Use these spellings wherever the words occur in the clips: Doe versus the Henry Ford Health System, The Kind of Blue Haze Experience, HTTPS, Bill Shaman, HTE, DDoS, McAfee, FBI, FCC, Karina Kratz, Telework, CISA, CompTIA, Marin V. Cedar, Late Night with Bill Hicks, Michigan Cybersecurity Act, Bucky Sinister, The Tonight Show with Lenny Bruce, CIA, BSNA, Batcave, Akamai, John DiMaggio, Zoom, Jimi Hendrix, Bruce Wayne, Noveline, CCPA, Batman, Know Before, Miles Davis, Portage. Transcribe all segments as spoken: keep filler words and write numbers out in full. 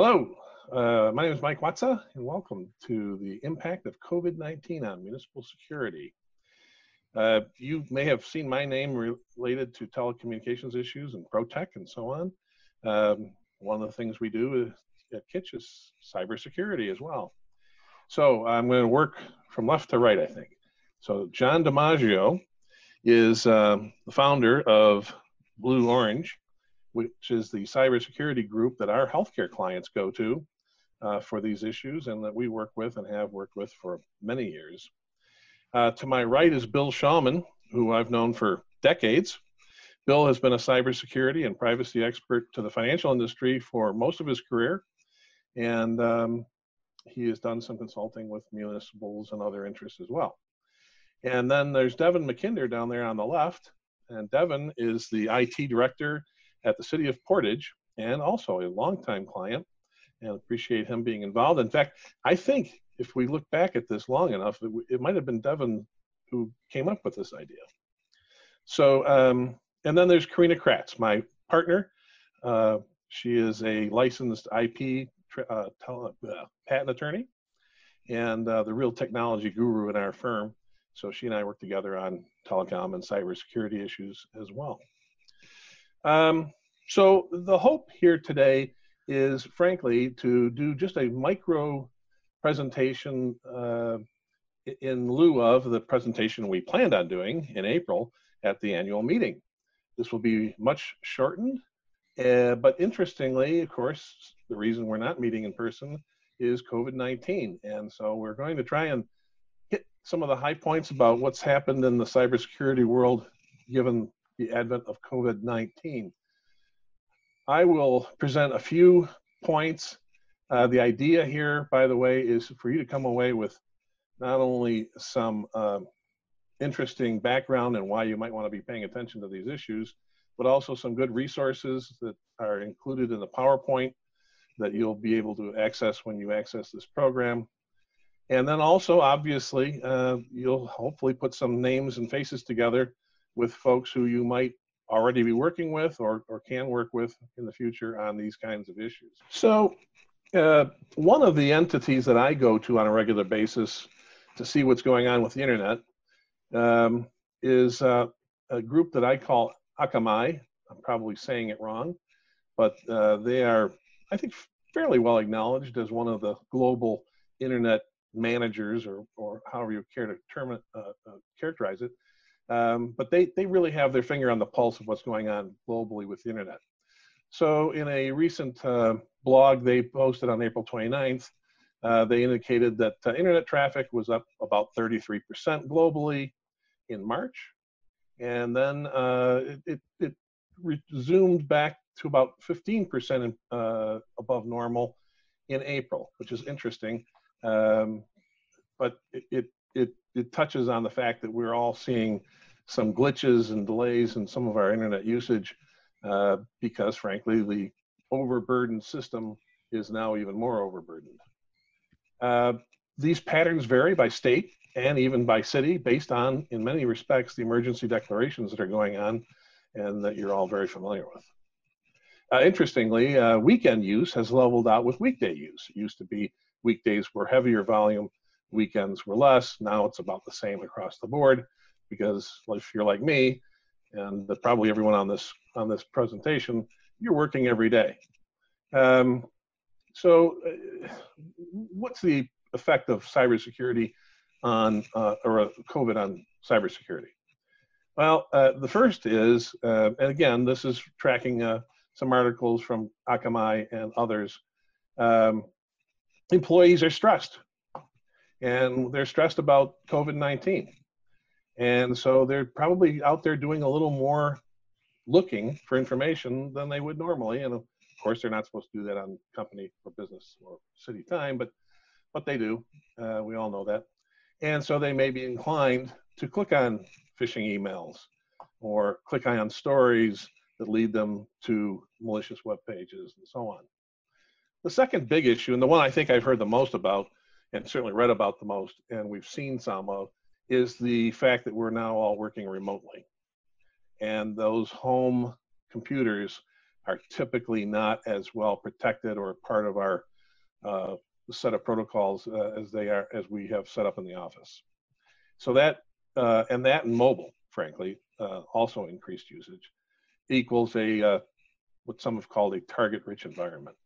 Hello, uh, my name is Mike Watza, and welcome to the impact of COVID nineteen on municipal security. Uh, you may have seen my name re related to telecommunications issues and ProTech and so on. Um, one of the things we do at Kitch is cybersecurity as well. So I'm going to work from left to right, I think. So John DiMaggio is um, the founder of Blue Orange, which is the cybersecurity group that our healthcare clients go to uh, for these issues and that we work with and have worked with for many years. Uh, to my right is Bill Shaman, who I've known for decades. Bill has been a cybersecurity and privacy expert to the financial industry for most of his career, and um, he has done some consulting with municipals and other interests as well. And then there's Devin McKinder down there on the left, and Devin is the I T director at the city of Portage, and also a longtime client, and appreciate him being involved. In fact, I think if we look back at this long enough, it, it might have been Devin who came up with this idea. So, um, and then there's Karina Kratz, my partner. Uh, she is a licensed I P uh, tele, uh, patent attorney and uh, the real technology guru in our firm. So she and I work together on telecom and cybersecurity issues as well. Um, so the hope here today is, frankly, to do just a micro presentation uh, in lieu of the presentation we planned on doing in April at the annual meeting. This will be much shortened, uh, but interestingly, of course, the reason we're not meeting in person is COVID nineteen. And so we're going to try and hit some of the high points about what's happened in the cybersecurity world given the advent of COVID nineteen. I will present a few points. Uh, the idea here, by the way, is for you to come away with not only some uh, interesting background and why you might want to be paying attention to these issues, but also some good resources that are included in the PowerPoint that you'll be able to access when you access this program. And then also, obviously, uh, you'll hopefully put some names and faces together with folks who you might already be working with or, or can work with in the future on these kinds of issues. So uh, one of the entities that I go to on a regular basis to see what's going on with the internet um, is uh, a group that I call Akamai. I'm probably saying it wrong, but uh, they are, I think, fairly well acknowledged as one of the global internet managers, or, or however you care to term it, uh, uh, characterize it. Um, but they, they really have their finger on the pulse of what's going on globally with the internet. So in a recent uh, blog they posted on April twenty-ninth, uh, they indicated that uh, internet traffic was up about thirty-three percent globally in March. And then uh, it, it, it resumed back to about fifteen percent in, uh, above normal in April, which is interesting. Um, but it, it It, it touches on the fact that we're all seeing some glitches and delays in some of our internet usage uh, because, frankly, the overburdened system is now even more overburdened. Uh, these patterns vary by state and even by city based on, in many respects, the emergency declarations that are going on and that you're all very familiar with. Uh, interestingly, uh, weekend use has leveled out with weekday use. It used to be weekdays were heavier volume, weekends were less. Now it's about the same across the board, because if you're like me, and probably everyone on this on this presentation, you're working every day. Um, so, uh, what's the effect of cybersecurity on uh, or COVID on cybersecurity? Well, uh, the first is, uh, and again, this is tracking uh, some articles from Akamai and others. Um, employees are stressed. And they're stressed about COVID nineteen. And so they're probably out there doing a little more looking for information than they would normally. And of course, they're not supposed to do that on company or business or city time, but, but they do. Uh, we all know that. And so they may be inclined to click on phishing emails or click on stories that lead them to malicious web pages and so on. The second big issue, and the one I think I've heard the most about, and certainly read about the most, and we've seen some of, is the fact that we're now all working remotely. And those home computers are typically not as well protected or part of our uh, set of protocols uh, as they are, as we have set up in the office. So that, uh, and that and mobile, frankly, uh, also increased usage, equals a, uh, what some have called a target-rich environment.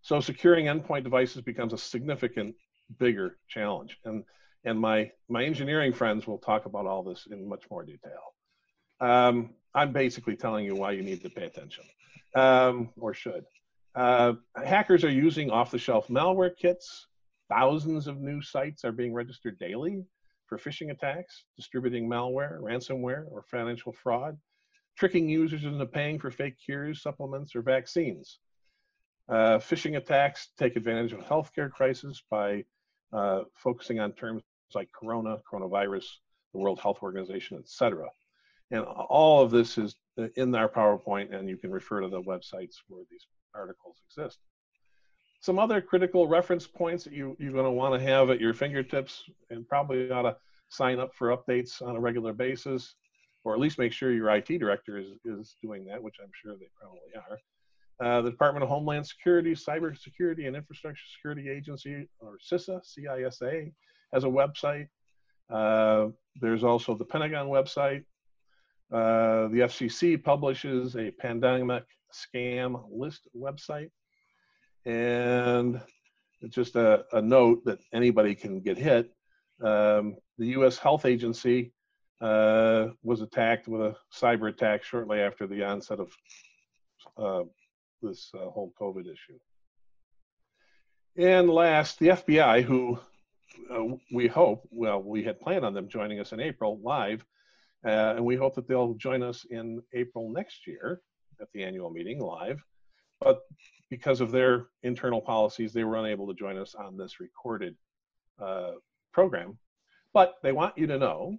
So securing endpoint devices becomes a significant, bigger challenge. And, and my, my engineering friends will talk about all this in much more detail. Um, I'm basically telling you why you need to pay attention, um, or should. Uh, hackers are using off-the-shelf malware kits. Thousands of new sites are being registered daily for phishing attacks, distributing malware, ransomware, or financial fraud, tricking users into paying for fake cures, supplements, or vaccines. Uh, phishing attacks take advantage of a healthcare crisis by uh, focusing on terms like corona, coronavirus, the World Health Organization, et cetera. And all of this is in our PowerPoint, and you can refer to the websites where these articles exist. Some other critical reference points that you, you're going to want to have at your fingertips, and probably ought to sign up for updates on a regular basis, or at least make sure your I T director is, is doing that, which I'm sure they probably are. Uh, the Department of Homeland Security, Cybersecurity and Infrastructure Security Agency, or CISA, C I S A, has a website. Uh, there's also the Pentagon website. Uh, the F C C publishes a pandemic scam list website. And just a, a note that anybody can get hit. Um, the U S Health Agency uh, was attacked with a cyber attack shortly after the onset of uh, this uh, whole COVID issue. And last, the F B I, who uh, we hope, well, we had planned on them joining us in April live, uh, and we hope that they'll join us in April next year at the annual meeting live. But because of their internal policies, they were unable to join us on this recorded uh, program. But they want you to know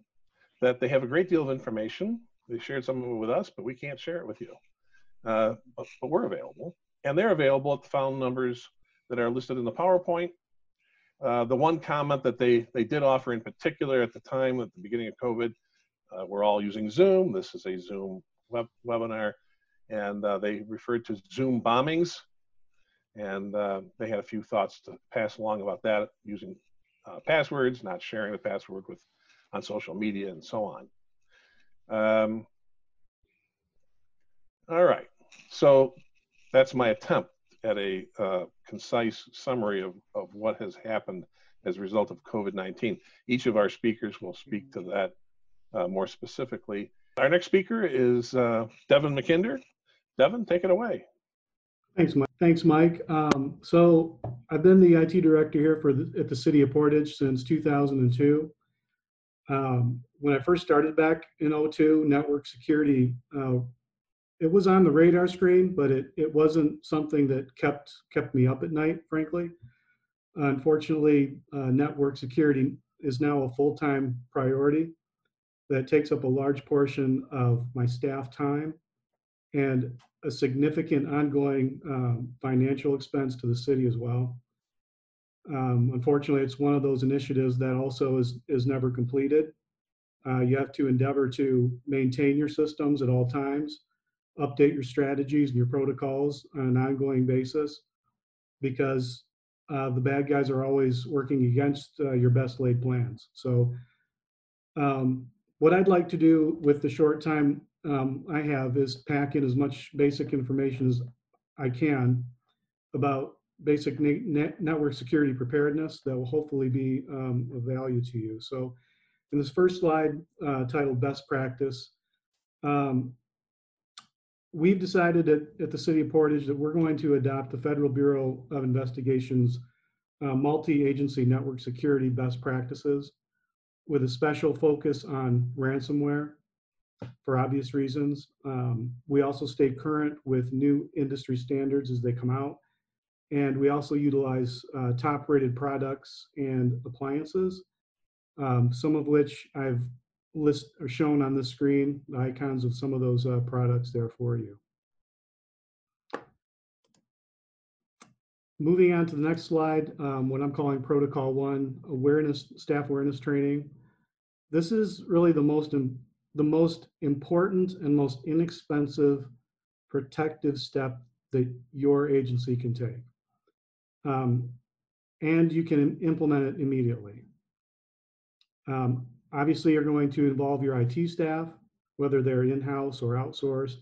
that they have a great deal of information. They shared some of it with us, but we can't share it with you. Uh, but, but we're available. And they're available at the phone numbers that are listed in the PowerPoint. Uh, the one comment that they, they did offer in particular at the time, at the beginning of COVID, uh, we're all using Zoom. This is a Zoom web, webinar. And uh, they referred to Zoom bombings, and uh, they had a few thoughts to pass along about that, using uh, passwords, not sharing the password with on social media, and so on. Um, all right, so that's my attempt at a uh, concise summary of, of what has happened as a result of COVID nineteen. Each of our speakers will speak to that uh, more specifically. Our next speaker is uh, Devin McKinder. Devin, take it away. Thanks, Mike. Thanks, Mike. Um, so I've been the I T director here for the, at the City of Portage since two thousand two. Um, when I first started back in oh two, network security, uh, it was on the radar screen, but it, it wasn't something that kept, kept me up at night, frankly. Unfortunately, uh, network security is now a full-time priority that takes up a large portion of my staff time and a significant ongoing um, financial expense to the city as well. Um, unfortunately, it's one of those initiatives that also is, is never completed. Uh, you have to endeavor to maintain your systems at all times, update your strategies and your protocols on an ongoing basis, because uh, the bad guys are always working against uh, your best laid plans. So um, what I'd like to do with the short time um, I have is pack in as much basic information as I can about basic ne net network security preparedness that will hopefully be um, of value to you. So in this first slide uh, titled Best Practice, um, we've decided at, at the City of Portage that we're going to adopt the Federal Bureau of Investigation's uh, multi-agency network security best practices, with a special focus on ransomware for obvious reasons. Um, we also stay current with new industry standards as they come out. And we also utilize uh, top rated products and appliances, um, some of which I've list or shown on the screen, the icons of some of those uh, products there for you. Moving on to the next slide, um, what I'm calling Protocol One, awareness, staff awareness training. This is really the most, the most important and most inexpensive protective step that your agency can take. Um, and you can implement it immediately. Um, obviously, you're going to involve your I T staff, whether they're in-house or outsourced.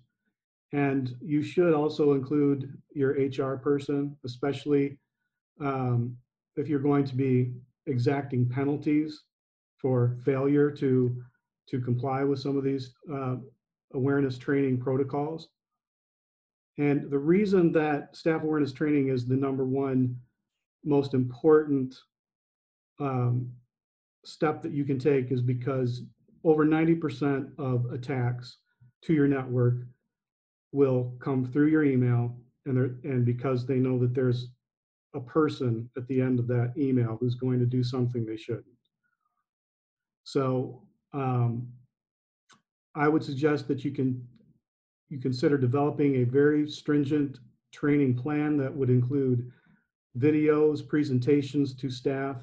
And you should also include your H R person, especially um, if you're going to be exacting penalties for failure to, to comply with some of these uh, awareness training protocols. And the reason that staff awareness training is the number one most important um, step that you can take is because over ninety percent of attacks to your network will come through your email, and they're, and because they know that there's a person at the end of that email who's going to do something they shouldn't. So um, I would suggest that you can you consider developing a very stringent training plan that would include videos, presentations to staff.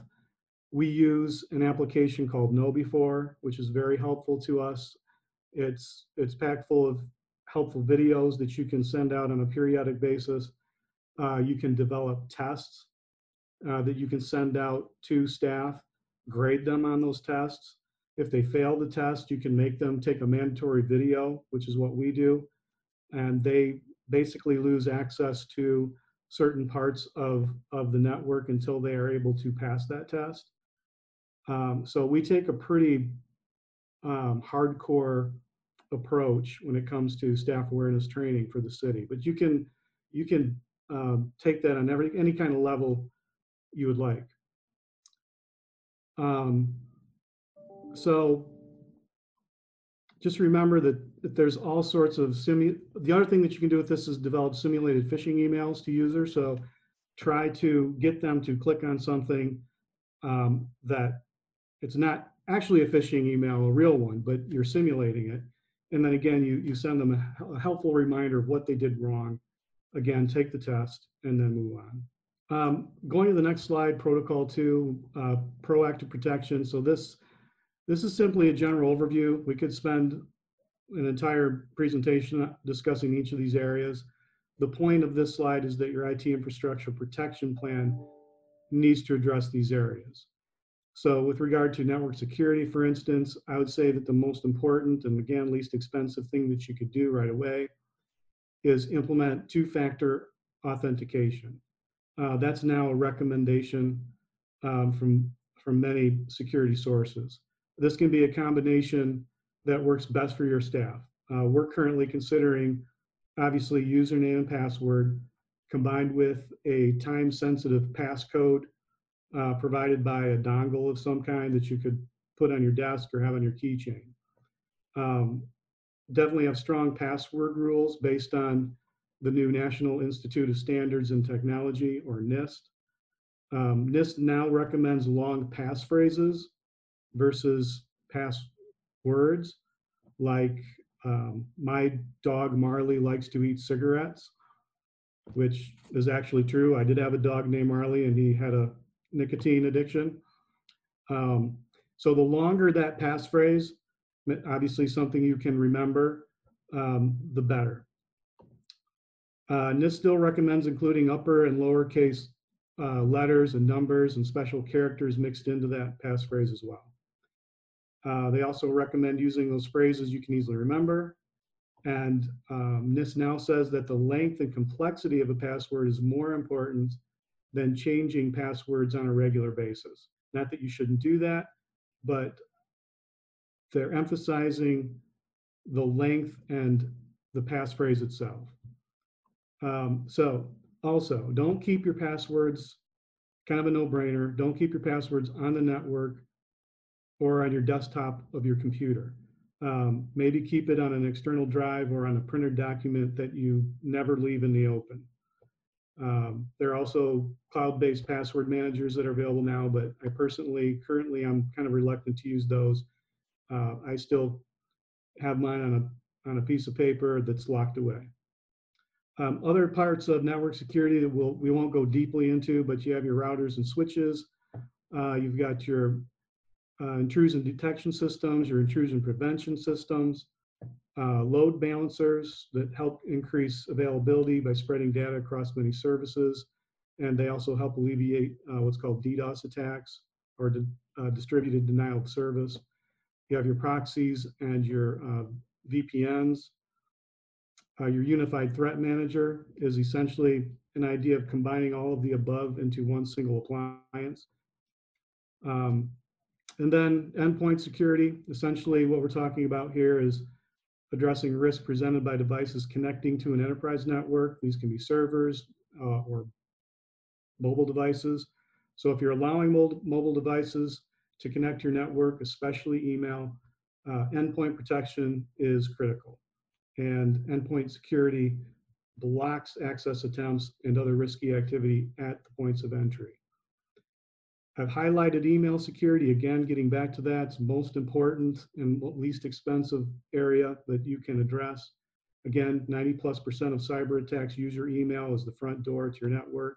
We use an application called Know Before, which is very helpful to us. It's it's packed full of helpful videos that you can send out on a periodic basis. Uh, you can develop tests uh, that you can send out to staff, grade them on those tests. If they fail the test, you can make them take a mandatory video, which is what we do, and they basically lose access to certain parts of, of the network until they are able to pass that test. Um, so we take a pretty um, hardcore approach when it comes to staff awareness training for the city, but you can you can um, take that on every any kind of level you would like. Um, so just remember that, that there's all sorts of simu the other thing that you can do with this is develop simulated phishing emails to users. So try to get them to click on something um, that it's not actually a phishing email, a real one, but you're simulating it. And then again, you, you send them a, a helpful reminder of what they did wrong. Again, take the test and then move on. Um, going to the next slide, protocol two, uh, proactive protection. So this, this is simply a general overview. We could spend an entire presentation discussing each of these areas. The point of this slide is that your I T infrastructure protection plan needs to address these areas. So with regard to network security, for instance, I would say that the most important and again, least expensive thing that you could do right away is implement two-factor authentication. Uh, that's now a recommendation um, from, from many security sources. This can be a combination that works best for your staff. Uh, we're currently considering, obviously, username and password combined with a time-sensitive passcode Uh, provided by a dongle of some kind that you could put on your desk or have on your keychain. Um, definitely have strong password rules based on the new National Institute of Standards and Technology, or NIST. Um, NIST now recommends long passphrases versus passwords, like um, my dog Marley likes to eat cigarettes, which is actually true. I did have a dog named Marley and he had a nicotine addiction. Um, so the longer that passphrase, obviously something you can remember, um, the better. Uh, NIST still recommends including upper and lowercase uh, letters and numbers and special characters mixed into that passphrase as well. Uh, they also recommend using those phrases you can easily remember. And um, NIST now says that the length and complexity of a password is more important than changing passwords on a regular basis. Not that you shouldn't do that, but they're emphasizing the length and the passphrase itself. Um, so also, don't keep your passwords, kind of a no-brainer, don't keep your passwords on the network or on your desktop of your computer. Um, maybe keep it on an external drive or on a printed document that you never leave in the open. Um, there are also cloud-based password managers that are available now, but I personally, currently, I'm kind of reluctant to use those. Uh, I still have mine on a, on a piece of paper that's locked away. Um, other parts of network security that we'll, we won't go deeply into, but you have your routers and switches. Uh, you've got your uh, intrusion detection systems, your intrusion prevention systems, uh, load balancers that help increase availability by spreading data across many services, and they also help alleviate uh, what's called DDoS attacks, or di uh, distributed denial of service. You have your proxies and your uh, V P Ns. Uh, your unified threat manager is essentially an idea of combining all of the above into one single appliance. Um, and then endpoint security, essentially what we're talking about here is addressing risk presented by devices connecting to an enterprise network. These can be servers uh, or mobile devices. So if you're allowing mobile devices to connect to your network, especially email, uh, endpoint protection is critical. And endpoint security blocks access attempts and other risky activity at the points of entry. I've highlighted email security. Again, getting back to that, it's the most important and least expensive area that you can address. Again, ninety plus percent of cyber attacks use your email as the front door to your network.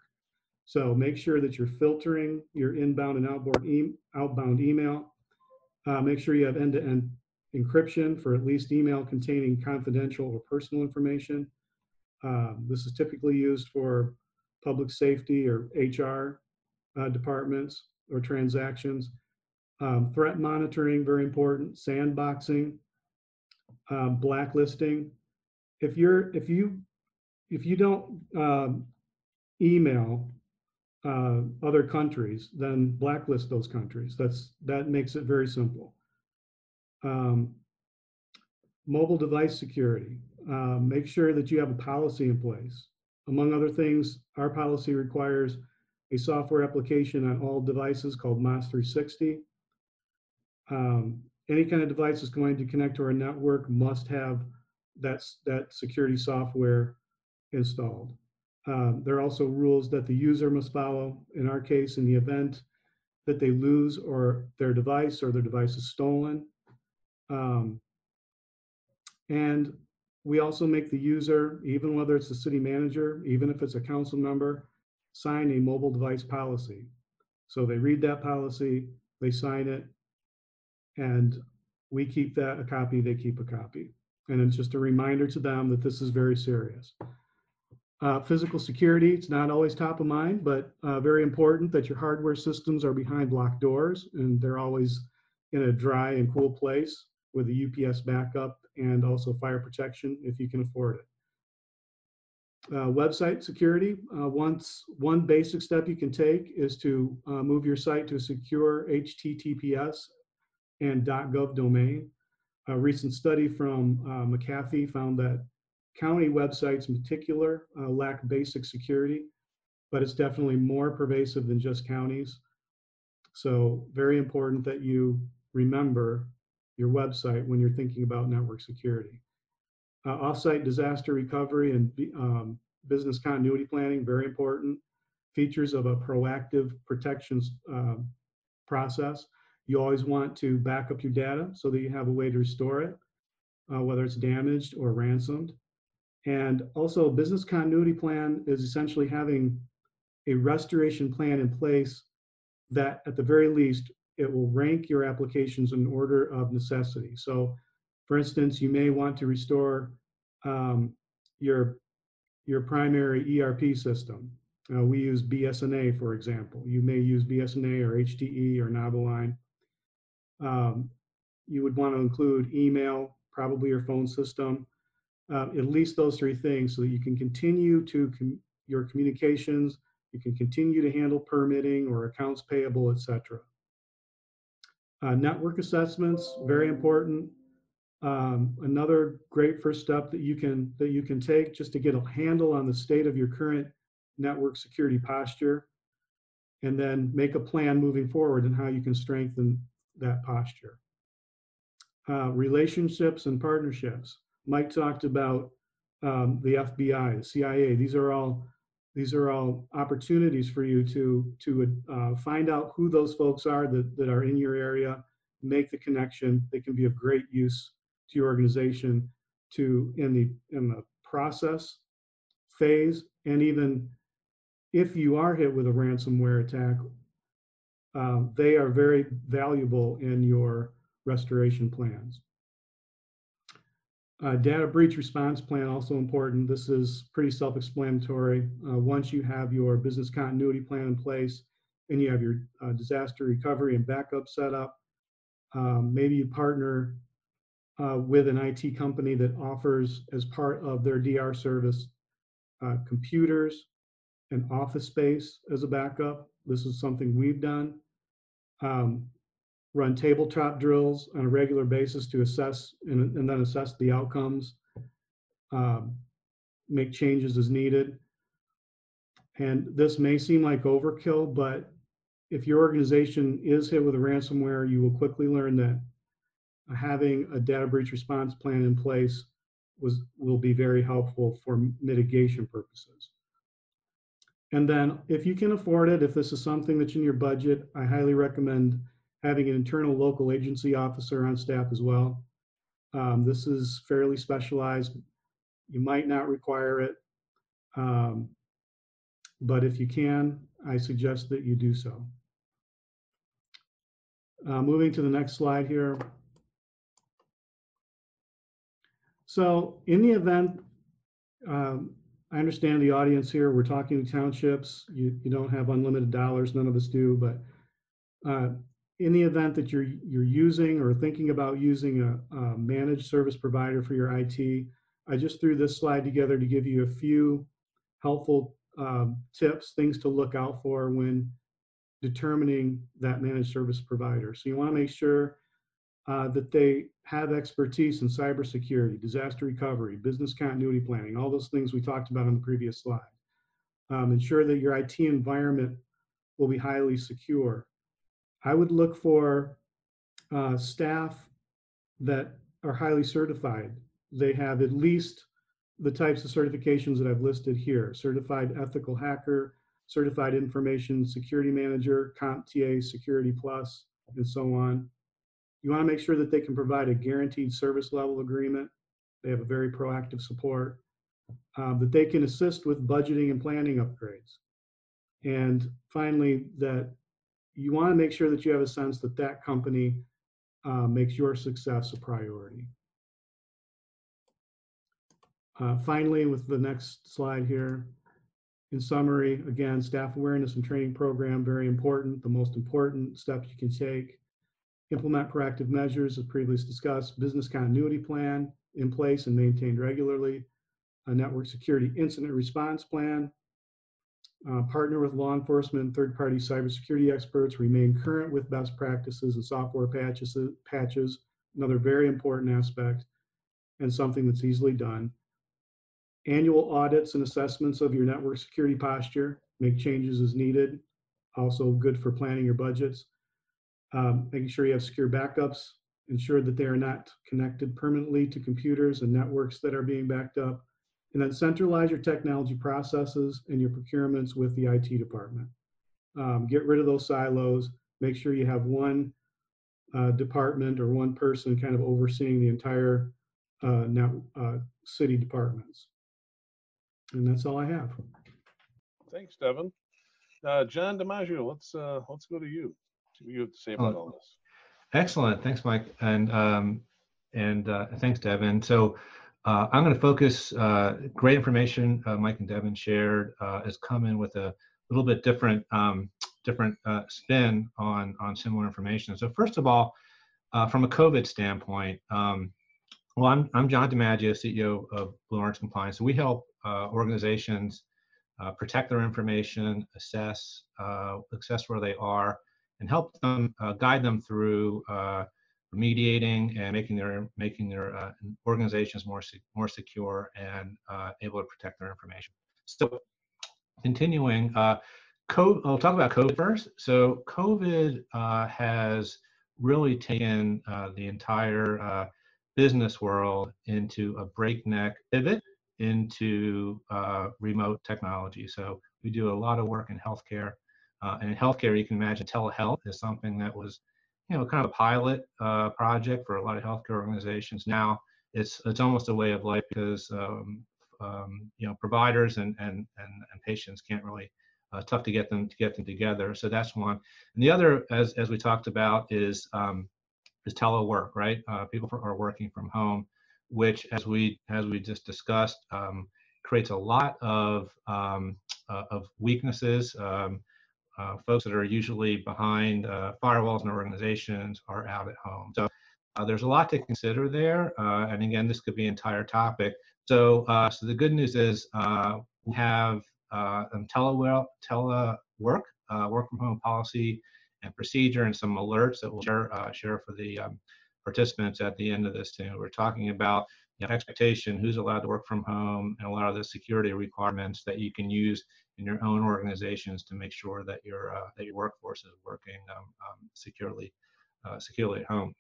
So make sure that you're filtering your inbound and outbound, e outbound email. Uh, make sure you have end-to-end encryption for at least email containing confidential or personal information. Uh, this is typically used for public safety or H R uh, departments or transactions. Um, threat monitoring, very important. Sandboxing, uh, blacklisting. If you're if you if you don't uh, email uh, other countries, then blacklist those countries. That's that makes it very simple. Um, mobile device security. Uh, make sure that you have a policy in place. Among other things, our policy requires a software application on all devices called M O S three sixty. Um, any kind of device that's going to connect to our network must have that, that security software installed. Um, there are also rules that the user must follow. In our case, in the event that they lose or their device or their device is stolen. Um, and we also make the user, even whether it's the city manager, even if it's a council member, sign a mobile device policy. So they read that policy, they sign it, and we keep that a copy, they keep a copy. And it's just a reminder to them that this is very serious. Uh, physical security, it's not always top of mind, but uh, very important that your hardware systems are behind locked doors, and they're always in a dry and cool place, with a U P S backup and also fire protection if you can afford it. Uh, website security, uh, once one basic step you can take is to uh, move your site to a secure H T T P S and .gov domain. A recent study from uh, McAfee found that county websites in particular uh, lack basic security, but it's definitely more pervasive than just counties. So very important that you remember your website when you're thinking about network security. Uh, Offsite disaster recovery and um, business continuity planning, very important features of a proactive protections uh, process. You always want to back up your data so that you have a way to restore it, uh, whether it's damaged or ransomed. And also, business continuity plan is essentially having a restoration plan in place that, at the very least, it will rank your applications in order of necessity. So, for instance, you may want to restore um, your, your primary E R P system. Uh, we use B S N A, for example. You may use B S N A or H T E or Noveline. Um, you would want to include email, probably your phone system, uh, at least those three things so that you can continue to com- your communications, you can continue to handle permitting or accounts payable, et cetera. Uh, network assessments, very important. Um, another great first step that you can that you can take just to get a handle on the state of your current network security posture, and then make a plan moving forward and how you can strengthen that posture. Uh, relationships and partnerships. Mike talked about um, the F B I, the C I A. These are all These are all opportunities for you to, to uh, find out who those folks are that, that are in your area, make the connection. They can be of great use to your organization to in the, in the process phase. And even if you are hit with a ransomware attack, uh, they are very valuable in your restoration plans. Uh, data breach response plan, also important. This is pretty self-explanatory. Uh, once you have your business continuity plan in place and you have your uh, disaster recovery and backup set up, um, maybe you partner uh, with an I T company that offers as part of their D R service uh, computers and office space as a backup. This is something we've done. Um, run tabletop drills on a regular basis to assess and, and then assess the outcomes, um, make changes as needed. And this may seem like overkill, but if your organization is hit with a ransomware, you will quickly learn that having a data breach response plan in place was, will be very helpful for mitigation purposes. And then if you can afford it, if this is something that's in your budget, I highly recommend having an internal local agency officer on staff as well. Um, this is fairly specialized. You might not require it, um, but if you can, I suggest that you do so. Uh, moving to the next slide here. So in the event, um, I understand the audience here, we're talking to townships, you, you don't have unlimited dollars, none of us do, but uh, in the event that you're you're using or thinking about using a, a managed service provider for your I T, I just threw this slide together to give you a few helpful um, tips, things to look out for when determining that managed service provider. So you want to make sure uh, that they have expertise in cybersecurity, disaster recovery, business continuity planning, all those things we talked about on the previous slide. Um, ensure that your I T environment will be highly secure. I would look for uh, staff that are highly certified. They have at least the types of certifications that I've listed here: certified ethical hacker, certified information security manager, CompTIA, Security Plus, and so on. You want to make sure that they can provide a guaranteed service level agreement. They have a very proactive support, uh, that they can assist with budgeting and planning upgrades. And finally, that you want to make sure that you have a sense that that company uh, makes your success a priority. Uh, finally, with the next slide here, in summary, again, staff awareness and training program, very important, the most important steps you can take. Implement proactive measures, as previously discussed, business continuity plan in place and maintained regularly, a network security incident response plan, Uh, partner with law enforcement and third-party cybersecurity experts, remain current with best practices and software patches, patches, another very important aspect and something that's easily done. Annual audits and assessments of your network security posture, make changes as needed, also good for planning your budgets. Um, making sure you have secure backups, ensure that they are not connected permanently to computers and networks that are being backed up. And then centralize your technology processes and your procurements with the I T department. Um, get rid of those silos. Make sure you have one uh, department or one person kind of overseeing the entire uh, net, uh, city departments. And that's all I have. Thanks, Devin. Uh, John DiMaggio, let's uh, let's go to you. See what you have to say about oh, all this. Excellent. Thanks, Mike, and um, and uh, thanks, Devin. So. Uh, I'm going to focus, uh, great information uh, Mike and Devin shared uh, has come in with a little bit different um, different uh, spin on, on similar information. So first of all, uh, from a COVID standpoint, um, well, I'm, I'm John DiMaggio, C E O of Blue Orange Compliance. So we help uh, organizations uh, protect their information, assess, uh, assess where they are, and help them, uh, guide them through uh, remediating and making their making their uh, organizations more more secure and uh, able to protect their information. So, continuing, uh, COVID, I'll talk about COVID first. So, COVID uh, has really taken uh, the entire uh, business world into a breakneck pivot into uh, remote technology. So, we do a lot of work in healthcare, uh, and in healthcare, you can imagine telehealth is something that was, you know, kind of a pilot uh, project for a lot of healthcare organizations. Now it's it's almost a way of life because um, um, you know, providers and and and, and patients can't really uh, tough to get them to get them together. So that's one. And the other, as as we talked about, is um, is telework. Right, uh, people are working from home, which, as we as we just discussed, um, creates a lot of um, uh, of weaknesses. Um, uh, folks that are usually behind uh, firewalls in organizations are out at home. So uh, there's a lot to consider there. Uh, and again, this could be an entire topic. So uh, so the good news is uh, we have uh, um, telework, telework uh, work from home policy and procedure, and some alerts that we'll share, uh, share for the um, participants at the end of this too. We're talking about, you know, expectation, who's allowed to work from home, and a lot of the security requirements that you can use in your own organizations to make sure that your uh, that your workforce is working um, um, securely uh, securely at home.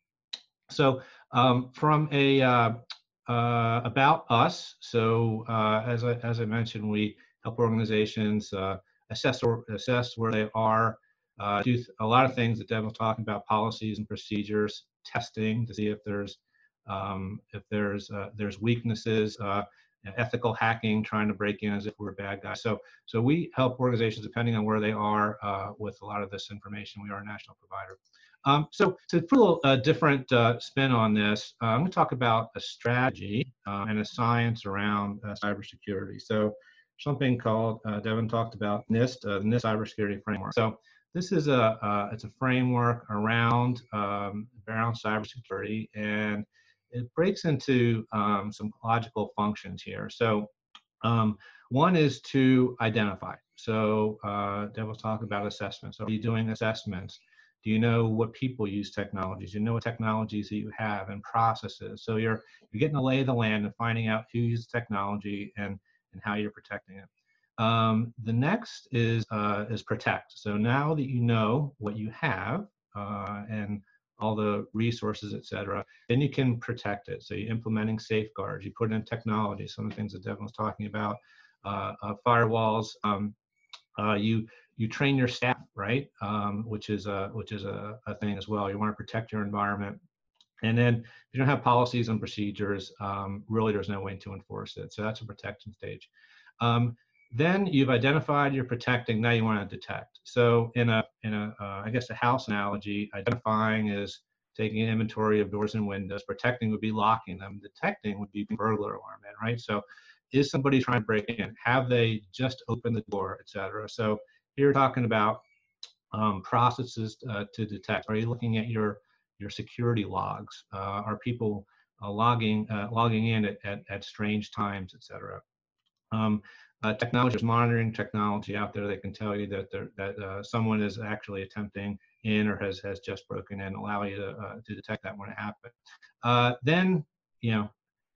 So um, from a uh, uh, about us, so uh, as I as I mentioned, we help organizations uh, assess or assess where they are. Uh, do a lot of things that Devin was talking about, policies and procedures, testing to see if there's um, if there's uh, there's weaknesses, uh, ethical hacking, trying to break in as if we're bad guys. So so we help organizations depending on where they are uh, with a lot of this information. We are a national provider. Um, so to put a little, uh, different uh, spin on this, uh, I'm going to talk about a strategy uh, and a science around uh, cybersecurity. So something called uh, Devin talked about NIST, uh, the NIST Cybersecurity Framework. So this is a uh, it's a framework around um, around cybersecurity, and it breaks into um, some logical functions here. So um, one is to identify. So uh, Devin was talking about assessments. So are you doing assessments? Do you know what people use technologies? Do you know what technologies that you have and processes? So you're you're getting a lay of the land and finding out who uses technology and and how you're protecting it. Um, the next is uh, is protect. So now that you know what you have uh, and all the resources, et cetera, then you can protect it. So you're implementing safeguards, you put in technology, some of the things that Devin was talking about, uh, uh, firewalls. Um, uh, you you train your staff, right? Um, which is a which is a, a thing as well. You want to protect your environment, and then if you don't have policies and procedures, um, really there's no way to enforce it. So that's a protection stage. Um, Then you've identified, you're protecting, now you want to detect. So in a, in a uh, I guess, a house analogy, identifying is taking an inventory of doors and windows. Protecting would be locking them. Detecting would be burglar alarm, right? So is somebody trying to break in? Have they just opened the door, et cetera? So here we're talking about um, processes uh, to detect. Are you looking at your, your security logs? Uh, are people uh, logging, uh, logging in at, at, at strange times, et cetera? Um, Uh, technology, there's monitoring technology out there that can tell you that that uh, someone is actually attempting in or has, has just broken in, allow you to, uh, to detect that when it happened. Uh, then, you know,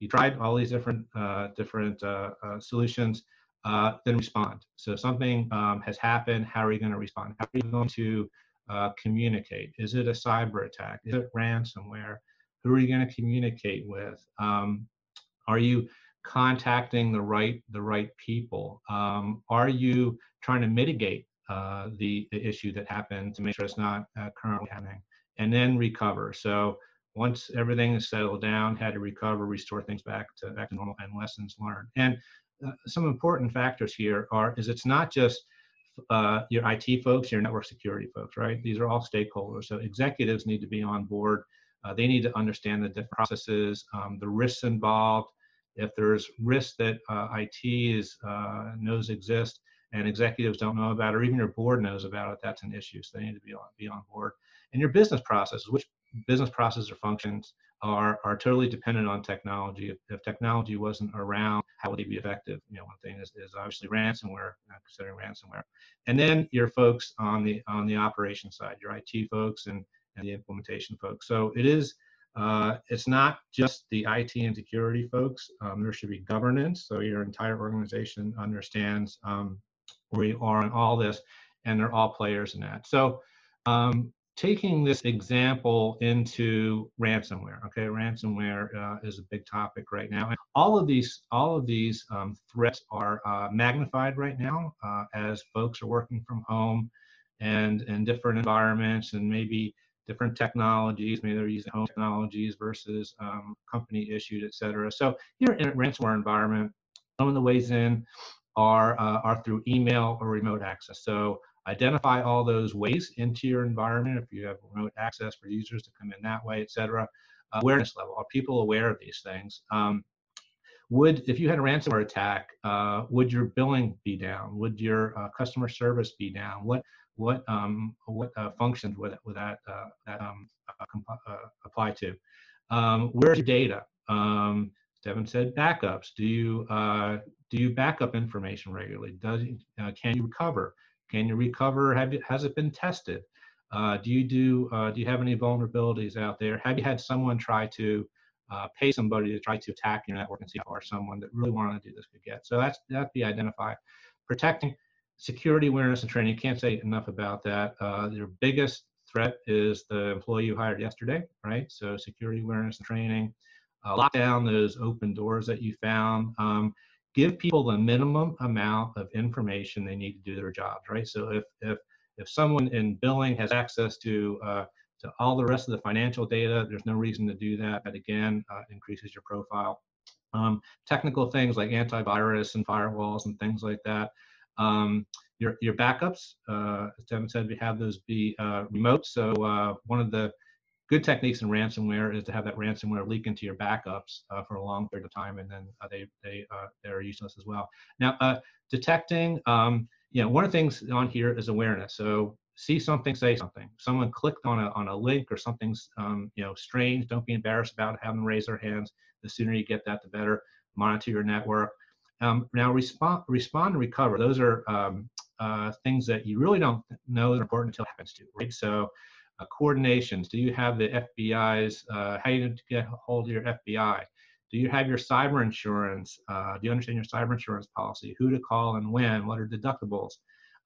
you tried all these different uh, different uh, uh, solutions, uh, then respond. So something um, has happened, how are you going to respond? How are you going to uh, communicate? Is it a cyber attack? Is it ransomware? Who are you going to communicate with? Um, are you contacting the right the right people? Um, are you trying to mitigate uh, the, the issue that happened to make sure it's not uh, currently happening? And then recover. So once everything is settled down, how to recover, restore things back to back to normal, and lessons learned. And uh, some important factors here are is it's not just uh, your I T folks, your network security folks, right? These are all stakeholders. So executives need to be on board. Uh, they need to understand the different processes, um, the risks involved. If there's risk that uh, I T is, uh, knows exist and executives don't know about, or even your board knows about it, that's an issue. So they need to be on, be on board. And your business processes, which business processes or functions are, are totally dependent on technology. If, if technology wasn't around, how would they be effective? You know, one thing is, is obviously ransomware, not considering ransomware. And then your folks on the on the operation side, your I T folks and, and the implementation folks. So it is. Uh, it's not just the I T and security folks. Um, there should be governance, so your entire organization understands um, where you are in all this, and they're all players in that. So um, taking this example into ransomware, okay, ransomware uh, is a big topic right now. And all of these, all of these um, threats are uh, magnified right now uh, as folks are working from home and in different environments, and maybe different technologies, maybe they're using home technologies versus um, company issued, et cetera. So here in a ransomware environment, some of the ways in are, uh, are through email or remote access. So identify all those ways into your environment if you have remote access for users to come in that way, et cetera. awareness level? Are people aware of these things? Um, would, if you had a ransomware attack, uh, would your billing be down? Would your uh, customer service be down? What what um, what uh, functions would, would that, uh, that um, uh, uh, apply to? Um, where's your data? Um, Devin said backups. Do you uh, do you backup information regularly? Does uh, can you recover? Can you recover? Have you, has it been tested? Uh, do you do uh, do you have any vulnerabilities out there? Have you had someone try to uh, pay somebody to try to attack your network and see how far someone that really wanted to do this could get? So that's that'd be identify, protecting, security awareness and training. Can't say enough about that. Uh, your biggest threat is the employee you hired yesterday, right? So security awareness and training. Uh, lock down those open doors that you found. Um, give people the minimum amount of information they need to do their jobs, right? So if if if someone in billing has access to uh, to all the rest of the financial data, there's no reason to do that. That again uh, increases your profile. Um, technical things like antivirus and firewalls and things like that. Um, your your backups, uh, as Devin said, we have those be uh, remote. So uh, one of the good techniques in ransomware is to have that ransomware leak into your backups uh, for a long period of time, and then uh, they they uh, they're useless as well. Now, uh, detecting, um, you know, one of the things on here is awareness. So see something, say something. Someone clicked on a on a link or something's um, you know strange. Don't be embarrassed about it. Have them raise their hands. The sooner you get that, the better. Monitor your network. Um, now, respond respond and recover. Those are um, uh, things that you really don't know are important until it happens to you, right? So. Uh, coordinations. Do you have the F B I's? Uh, how do you get hold of your F B I? Do you have your cyber insurance? Uh, do you understand your cyber insurance policy? Who to call and when? What are deductibles?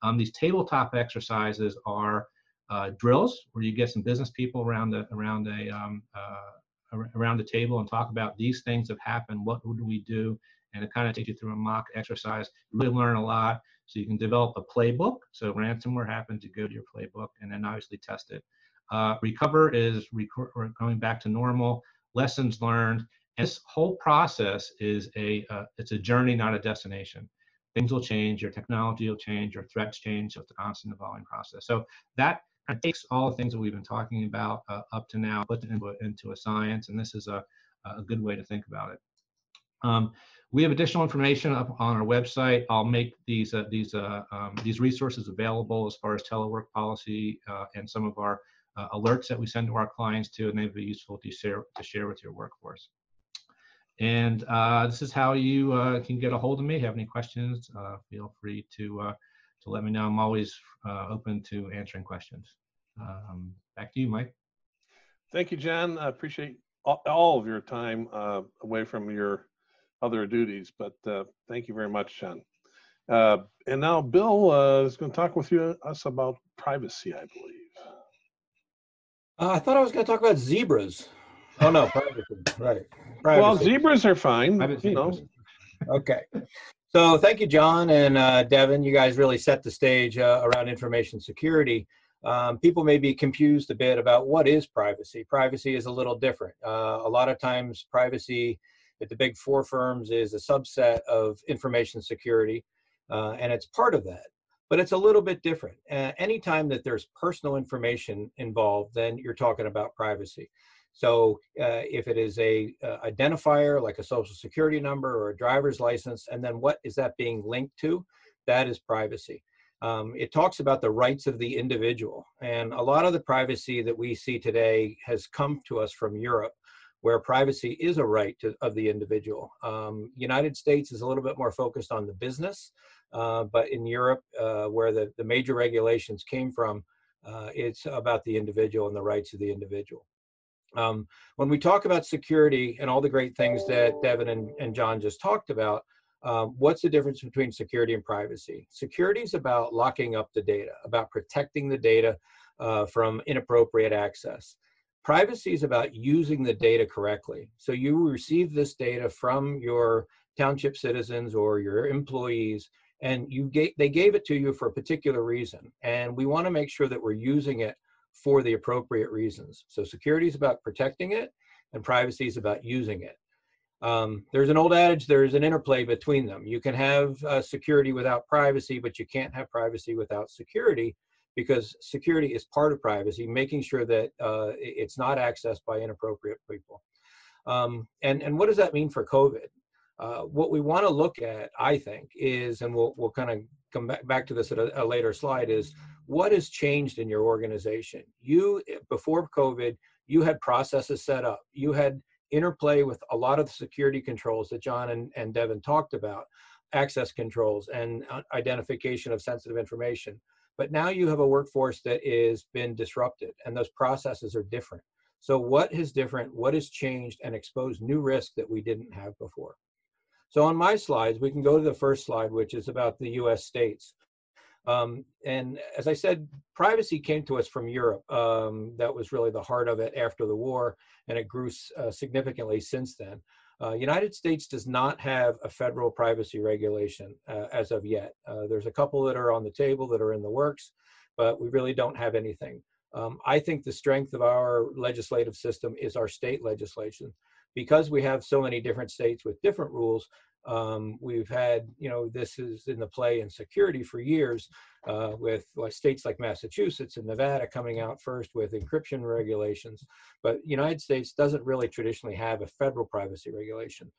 Um, these tabletop exercises are uh, drills where you get some business people around the around a um, uh, around the table and talk about these things have happened. What do we do? And it kind of takes you through a mock exercise. You really learn a lot, so you can develop a playbook. So ransomware happens, you go to your playbook and then obviously test it. Uh, recover is rec going back to normal, lessons learned. And this whole process is a, uh, it's a journey, not a destination. Things will change, your technology will change, your threats change, so it's a constant evolving process. So that takes all the things that we've been talking about uh, up to now, put it into, into a science, and this is a, a good way to think about it. Um, we have additional information up on our website. I'll make these, uh, these, uh, um, these resources available as far as telework policy uh, and some of our Uh, alerts that we send to our clients too, and they'd be useful to share to share with your workforce. And uh, this is how you uh, can get a hold of me. If you have any questions, uh, feel free to uh, to let me know. I'm always uh, open to answering questions. Um, back to you, Mike. Thank you, John. I appreciate all of your time uh, away from your other duties, but uh, thank you very much, John. Uh, and now Bill uh, is going to talk with you us about privacy, I believe. Uh, I thought I was going to talk about zebras. Oh no, privacy. Right. Privacy. Well, zebras are fine. You know. Okay. So thank you, John and uh, Devin. You guys really set the stage uh, around information security. Um, people may be confused a bit about what is privacy. Privacy is a little different. Uh, a lot of times, privacy at the big four firms is a subset of information security, uh, and it's part of that. But it's a little bit different. Uh, anytime that there's personal information involved, then you're talking about privacy. So uh, if it is a uh, identifier, like a social security number or a driver's license, and then what is that being linked to? That is privacy. Um, it talks about the rights of the individual. And a lot of the privacy that we see today has come to us from Europe, where privacy is a right to, of the individual. Um, United States is a little bit more focused on the business. Uh, but in Europe, uh, where the, the major regulations came from, uh, it's about the individual and the rights of the individual. Um, when we talk about security and all the great things that Devin and, and John just talked about, um, what's the difference between security and privacy? Security is about locking up the data, about protecting the data uh, from inappropriate access. Privacy is about using the data correctly. So you receive this data from your township citizens or your employees, and you gave, they gave it to you for a particular reason. And we want to make sure that we're using it for the appropriate reasons. So security is about protecting it, and privacy is about using it. Um, there's an old adage, there's an interplay between them. You can have uh, security without privacy, but you can't have privacy without security. because security is part of privacy, making sure that uh, it's not accessed by inappropriate people. Um, and, and what does that mean for COVID? Uh, what we want to look at, I think, is, and we'll, we'll kind of come back, back to this at a, a later slide, is what has changed in your organization? You, before COVID, you had processes set up. You had interplay with a lot of the security controls that John and, and Devin talked about, access controls and identification of sensitive information. But now you have a workforce that has been disrupted, and those processes are different. So what is different, what has changed, and exposed new risk that we didn't have before? So on my slides, we can go to the first slide, which is about the U S states. Um, and as I said, privacy came to us from Europe. Um, that was really the heart of it after the war, and it grew uh, significantly since then. Uh, United States does not have a federal privacy regulation uh, as of yet. Uh, there's a couple that are on the table that are in the works, but we really don't have anything. Um, I think the strength of our legislative system is our state legislation. Because we have so many different states with different rules, um, we've had, you know, this is in the play in security for years uh, with like, states like Massachusetts and Nevada coming out first with encryption regulations. But the United States doesn't really traditionally have a federal privacy regulation.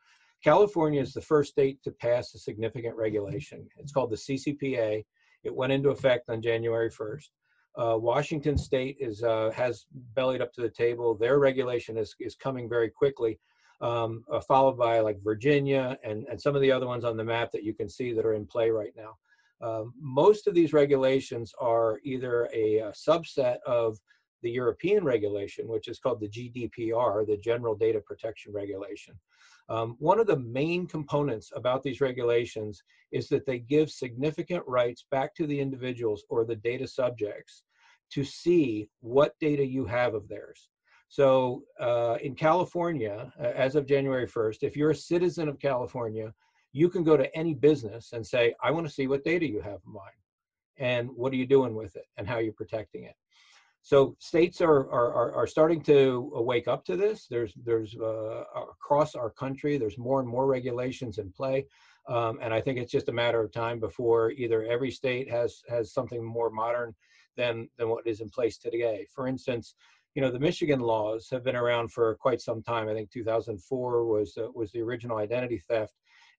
California is the first state to pass a significant regulation. It's called the C C P A. It went into effect on January first. Uh, Washington State is, uh, has bellied up to the table. Their regulation is, is coming very quickly, um, uh, followed by like Virginia and, and some of the other ones on the map that you can see that are in play right now. Um, most of these regulations are either a, a subset of the European regulation, which is called the G D P R, the General Data Protection Regulation. Um, one of the main components about these regulations is that they give significant rights back to the individuals or the data subjects to see what data you have of theirs. So uh, in California, as of January first, if you're a citizen of California, you can go to any business and say, I want to see what data you have of mine, and what are you doing with it, and how you're protecting it. So states are, are, are starting to wake up to this. There's, there's uh, across our country, there's more and more regulations in play. Um, and I think it's just a matter of time before either every state has, has something more modern than, than what is in place today. For instance, you know, the Michigan laws have been around for quite some time. I think two thousand four was, uh, was the original identity theft.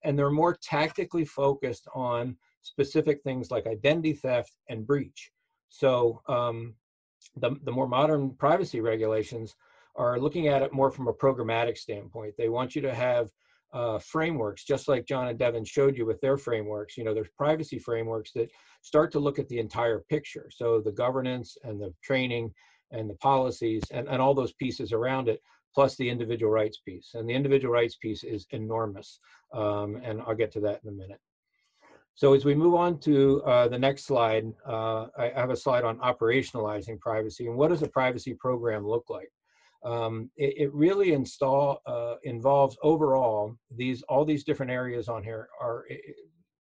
And they're more tactically focused on specific things like identity theft and breach. So, um, The, the more modern privacy regulations are looking at it more from a programmatic standpoint. They want you to have uh, frameworks, just like John and Devin showed you with their frameworks. You know, there's privacy frameworks that start to look at the entire picture. So the governance and the training and the policies and, and all those pieces around it, plus the individual rights piece. And the individual rights piece is enormous. Um, and I'll get to that in a minute. So as we move on to uh, the next slide, uh, I have a slide on operationalizing privacy and what does a privacy program look like? Um, it, it really install, uh, involves overall, these all these different areas on here are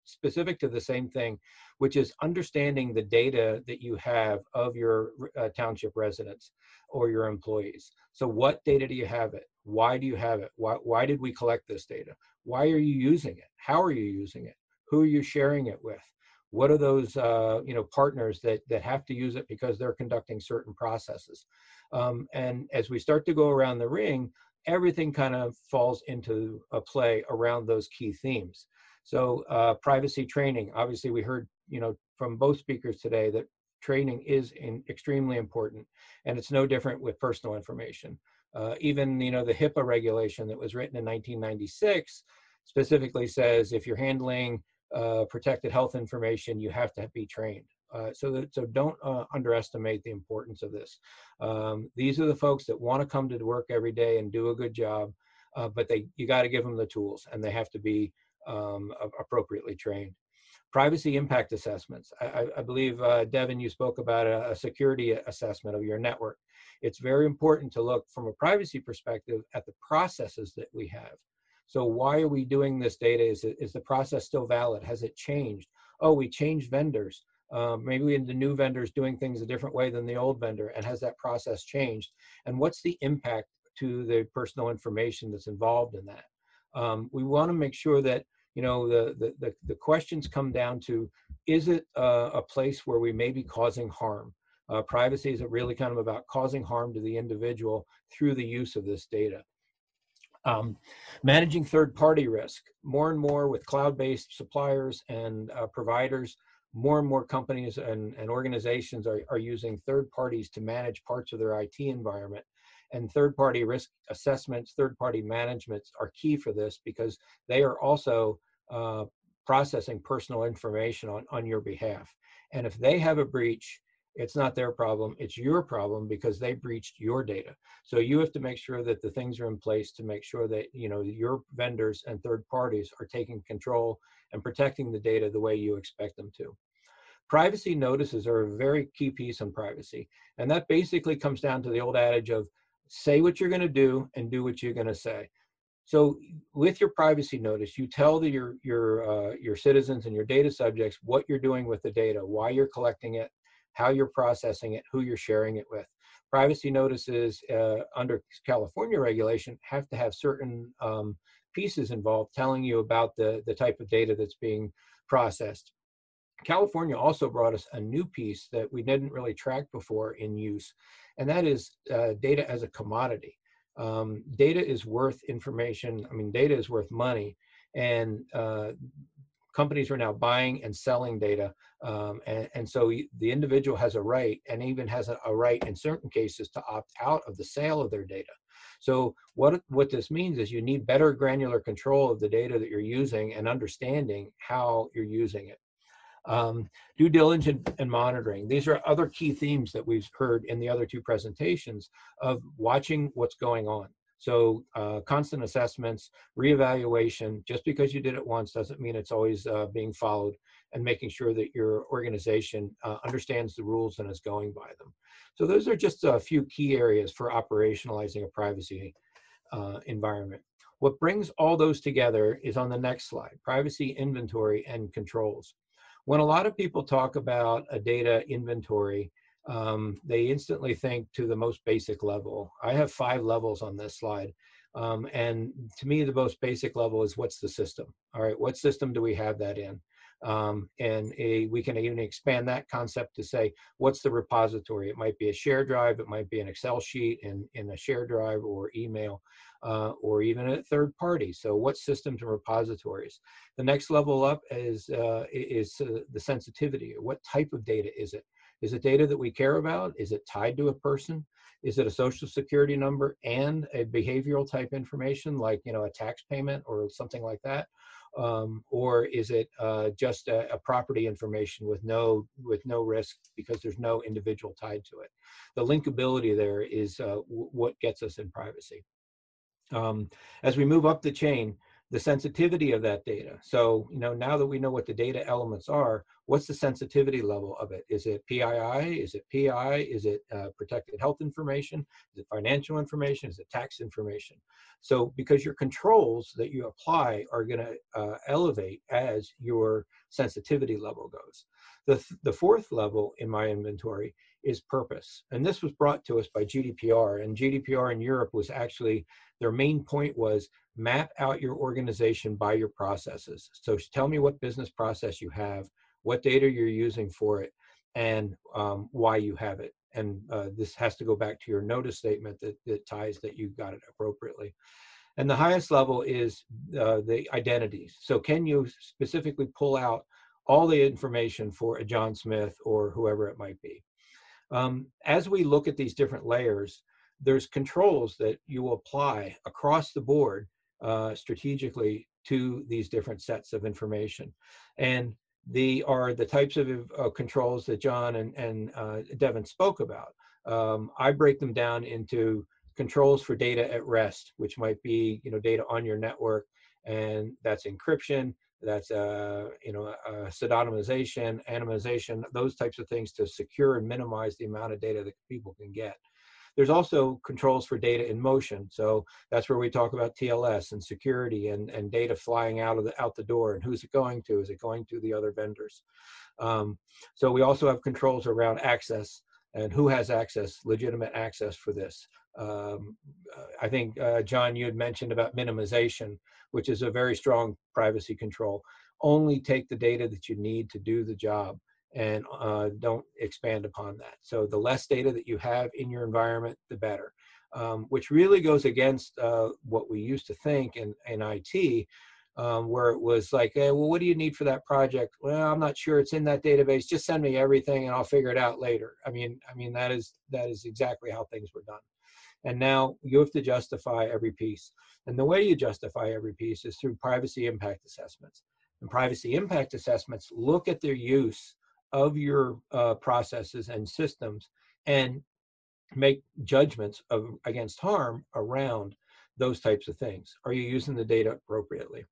specific to the same thing, which is understanding the data that you have of your uh, township residents or your employees. So what data do you have it? Why do you have it? Why, why did we collect this data? Why are you using it? How are you using it? Who are you sharing it with? What are those uh, you know, partners that, that have to use it because they're conducting certain processes? Um, and as we start to go around the ring, everything kind of falls into a play around those key themes. So uh, privacy training, obviously we heard you know, from both speakers today that training is in extremely important, and it's no different with personal information. Uh, even you know, the HIPAA regulation that was written in nineteen ninety-six specifically says if you're handling Uh, protected health information, you have to be trained. Uh, so, that, so don't uh, underestimate the importance of this. Um, these are the folks that want to come to work every day and do a good job, uh, but they you got to give them the tools, and they have to be um, appropriately trained. Privacy impact assessments. I, I believe, uh, Devin, you spoke about a, a security assessment of your network. It's very important to look from a privacy perspective at the processes that we have. So why are we doing this data? Is, it, is the process still valid? Has it changed? Oh, we changed vendors. Um, maybe we, the new vendors doing things a different way than the old vendor, and has that process changed? And what's the impact to the personal information that's involved in that? Um, we want to make sure that you know, the, the, the, the questions come down to, is it uh, a place where we may be causing harm? Uh, privacy is really kind of about causing harm to the individual through the use of this data. Um, managing third-party risk. More and more with cloud-based suppliers and uh, providers, more and more companies and, and organizations are, are using third parties to manage parts of their I T environment. And third-party risk assessments, third-party managements are key for this, because they are also uh, processing personal information on, on your behalf. And if they have a breach, it's not their problem, it's your problem, because they breached your data. So you have to make sure that the things are in place to make sure that, you know, your vendors and third parties are taking control and protecting the data the way you expect them to. Privacy notices are a very key piece on privacy. And that basically comes down to the old adage of say what you're gonna do and do what you're gonna say. So with your privacy notice, you tell the, your, your, uh, your citizens and your data subjects what you're doing with the data, why you're collecting it, how you're processing it, who you're sharing it with. Privacy notices uh, under California regulation have to have certain um, pieces involved telling you about the, the type of data that's being processed. California also brought us a new piece that we didn't really track before in use, and that is uh, data as a commodity. Um, data is worth information, I mean, data is worth money, and uh, companies are now buying and selling data, um, and, and so the individual has a right, and even has a, a right in certain cases, to opt out of the sale of their data. So what, what this means is you need better granular control of the data that you're using and understanding how you're using it. Um, due diligence and monitoring. These are other key themes that we've heard in the other two presentations of watching what's going on. So uh, constant assessments, reevaluation, just because you did it once doesn't mean it's always uh, being followed, and making sure that your organization uh, understands the rules and is going by them. So those are just a few key areas for operationalizing a privacy uh, environment. What brings all those together is on the next slide, privacy inventory and controls. When a lot of people talk about a data inventory, Um, they instantly think to the most basic level. I have five levels on this slide. Um, and to me, the most basic level is what's the system? All right, what system do we have that in? Um, and a, we can even expand that concept to say, what's the repository? It might be a share drive, it might be an Excel sheet in, in a share drive or email, uh, or even a third party. So what systems and repositories? The next level up is, uh, is uh, the sensitivity. What type of data is it? Is it data that we care about? Is it tied to a person? Is it a social security number and a behavioral type information, like, you know, a tax payment or something like that? Um, or is it uh, just a, a property information with no, with no risk, because there's no individual tied to it? The linkability there is uh, w what gets us in privacy. Um, as we move up the chain, the sensitivity of that data. So, you know, now that we know what the data elements are, what's the sensitivity level of it? Is it P I I? Is it P I? Is it uh, protected health information? Is it financial information? Is it tax information? So, because your controls that you apply are going to uh, elevate as your sensitivity level goes. The, th the fourth level in my inventory is purpose. And this was brought to us by G D P R. And G D P R in Europe was actually, their main point was, map out your organization by your processes. So tell me what business process you have, what data you're using for it, and um, why you have it. And uh, this has to go back to your notice statement that, that ties that you got it appropriately. And the highest level is uh, the identities. So can you specifically pull out all the information for a John Smith or whoever it might be? Um, as we look at these different layers, there's controls that you will apply across the board Uh, strategically to these different sets of information. And they are the types of uh, controls that John and, and uh, Devin spoke about. Um, I break them down into controls for data at rest, which might be, you know, data on your network, and that's encryption, that's, uh, you know, uh, pseudonymization, anonymization, those types of things to secure and minimize the amount of data that people can get. There's also controls for data in motion. So that's where we talk about T L S and security and, and data flying out of the, out the door, and who's it going to? Is it going to the other vendors? Um, so we also have controls around access and who has access, legitimate access for this. Um, I think, uh, John, you had mentioned about minimization, which is a very strong privacy control. Only take the data that you need to do the job and uh, don't expand upon that. So the less data that you have in your environment, the better, um, which really goes against uh, what we used to think in, in I T, um, where it was like, hey, well, what do you need for that project? Well, I'm not sure it's in that database. Just send me everything and I'll figure it out later. I mean, I mean that is, that is exactly how things were done. And now you have to justify every piece. And the way you justify every piece is through privacy impact assessments. And privacy impact assessments look at their use of your uh, processes and systems and make judgments of, against harm around those types of things. Are you using the data appropriately?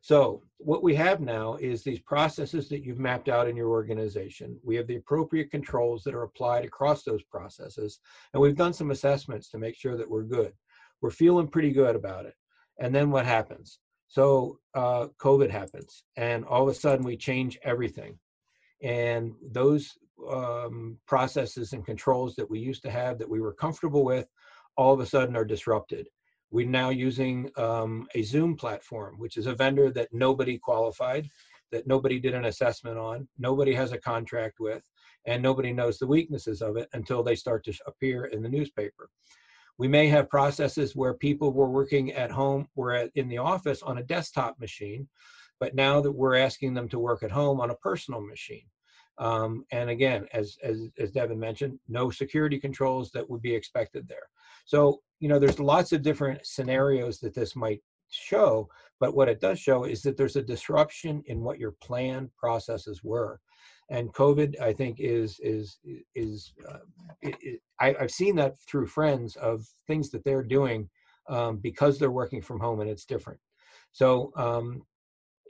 So what we have now is these processes that you've mapped out in your organization. We have the appropriate controls that are applied across those processes. And we've done some assessments to make sure that we're good. We're feeling pretty good about it. And then what happens? So uh, COVID happens, and all of a sudden we change everything. And those um, processes and controls that we used to have that we were comfortable with, all of a sudden are disrupted. We're now using um, a Zoom platform, which is a vendor that nobody qualified, that nobody did an assessment on, nobody has a contract with, and nobody knows the weaknesses of it until they start to appear in the newspaper. We may have processes where people were working at home or at, in the office on a desktop machine, but now that we're asking them to work at home on a personal machine. Um, and again, as, as, as Devin mentioned, no security controls that would be expected there. So, you know, there's lots of different scenarios that this might show, but what it does show is that there's a disruption in what your planned processes were. And COVID, I think, is, is, is uh, it, it, I, I've seen that through friends of things that they're doing um, because they're working from home and it's different. So, um,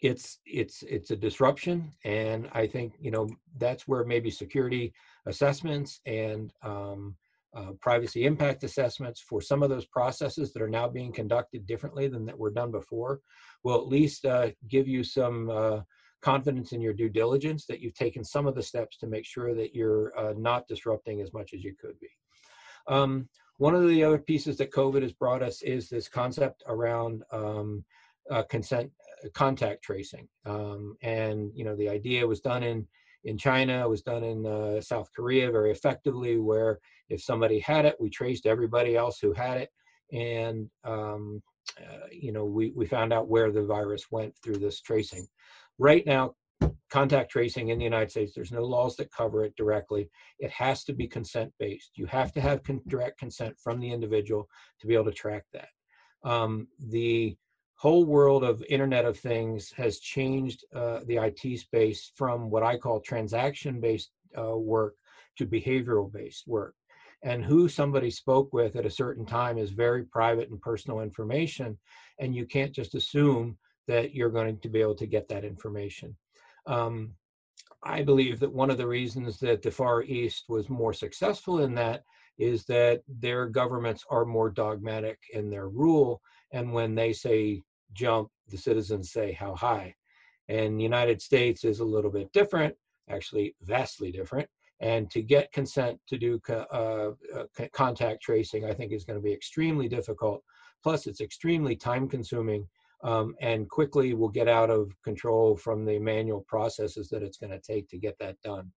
It's it's it's a disruption, and I think you know that's where maybe security assessments and um, uh, privacy impact assessments for some of those processes that are now being conducted differently than that were done before will at least uh, give you some uh, confidence in your due diligence that you've taken some of the steps to make sure that you're uh, not disrupting as much as you could be. Um, one of the other pieces that COVID has brought us is this concept around um, uh, consent. Contact tracing, um, and you know the idea was done in in China, was done in uh, South Korea very effectively, where if somebody had it, we traced everybody else who had it, and um, uh, you know we we found out where the virus went through this tracing. Right now, contact tracing in the United States, there's no laws that cover it directly. It has to be consent based. You have to have con- direct consent from the individual to be able to track that. Um, the whole world of Internet of Things has changed uh, the I T space from what I call transaction-based uh, work to behavioral-based work. And who somebody spoke with at a certain time is very private and personal information, and you can't just assume that you're going to be able to get that information. Um, I believe that one of the reasons that the Far East was more successful in that is that their governments are more dogmatic in their rule, and when they say jump, the citizens say how high. And the United States is a little bit different, actually vastly different. And to get consent to do co- uh, uh, contact tracing, I think is going to be extremely difficult. Plus, it's extremely time-consuming, um, and quickly will get out of control from the manual processes that it's going to take to get that done.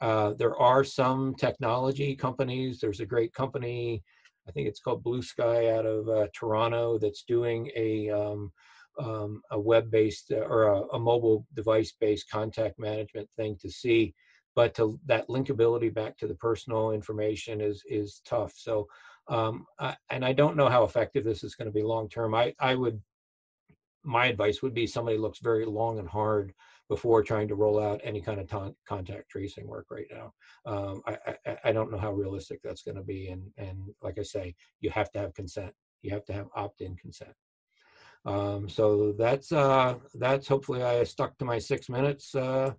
Uh, there are some technology companies. There's a great company, I think it's called Blue Sky out of uh, Toronto, that's doing a um, um, a web-based uh, or a, a mobile device-based contact management thing to see, but to, that linkability back to the personal information is is tough. So, um, I, and I don't know how effective this is going to be long-term. I I would, my advice would be somebody looks very long and hard before trying to roll out any kind of ton- contact tracing work right now. Um, I, I, I don't know how realistic that's gonna be. And, and like I say, you have to have consent. You have to have opt-in consent. Um, so that's, uh, that's hopefully I stuck to my six minutes, uh,